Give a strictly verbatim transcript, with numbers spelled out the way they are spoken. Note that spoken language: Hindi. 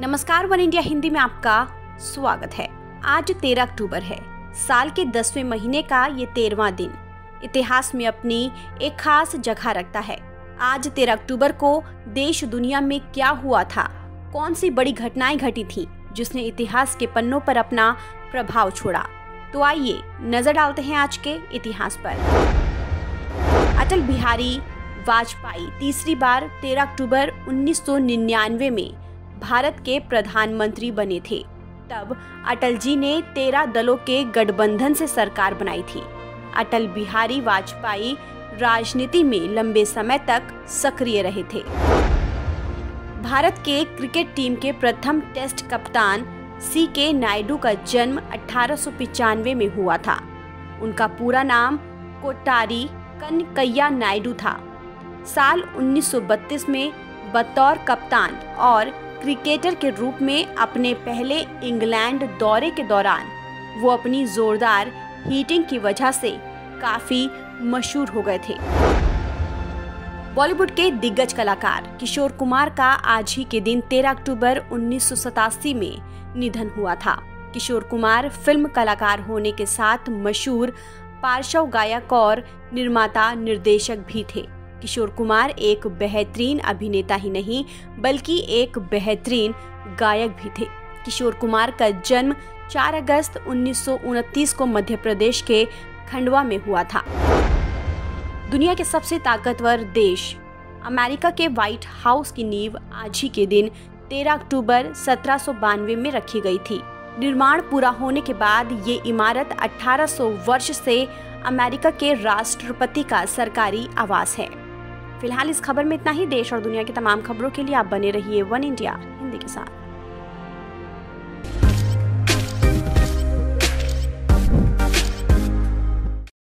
नमस्कार, वनइंडिया हिंदी में आपका स्वागत है। आज तेरह अक्टूबर है। साल के दसवें महीने का ये तेरहवां दिन इतिहास में अपनी एक खास जगह रखता है। आज तेरह अक्टूबर को देश दुनिया में क्या हुआ था, कौन सी बड़ी घटनाएं घटी थी जिसने इतिहास के पन्नों पर अपना प्रभाव छोड़ा, तो आइए नजर डालते हैं आज के इतिहास पर। अटल बिहारी वाजपेयी तीसरी बार तेरह अक्टूबर उन्नीस सौ निन्यानवे में भारत के प्रधानमंत्री बने थे। तब अटल जी ने तेरह दलों के गठबंधन से सरकार बनाई थी। अटल बिहारी वाजपेयी राजनीति में लंबे समय तक सक्रिय रहे थे। भारत के क्रिकेट टीम के प्रथम टेस्ट कप्तान सी के नायडू का जन्म अठारह सौ पिचानवे में हुआ था। उनका पूरा नाम कोटारी कनकैया नायडू था। साल उन्नीस सौ बत्तीस में बतौर कप्तान और क्रिकेटर के रूप में अपने पहले इंग्लैंड दौरे के दौरान वो अपनी जोरदार हीटिंग की वजह से काफ़ी मशहूर हो गए थे। बॉलीवुड के दिग्गज कलाकार किशोर कुमार का आज ही के दिन तेरह अक्टूबर उन्नीस सौ सतासी में निधन हुआ था। किशोर कुमार फिल्म कलाकार होने के साथ मशहूर पार्श्व गायक और निर्माता निर्देशक भी थे। किशोर कुमार एक बेहतरीन अभिनेता ही नहीं बल्कि एक बेहतरीन गायक भी थे। किशोर कुमार का जन्म चार अगस्त उन्नीस सौ उनतीस को मध्य प्रदेश के खंडवा में हुआ था। दुनिया के सबसे ताकतवर देश अमेरिका के व्हाइट हाउस की नींव आज ही के दिन तेरह अक्टूबर सत्रह सौ बानवे में रखी गई थी। निर्माण पूरा होने के बाद ये इमारत अठारह सौ वर्ष से अमेरिका के राष्ट्रपति का सरकारी आवास है। फिलहाल इस खबर में इतना ही। देश और दुनिया की तमाम खबरों के लिए आप बने रहिए वन इंडिया हिंदी के साथ।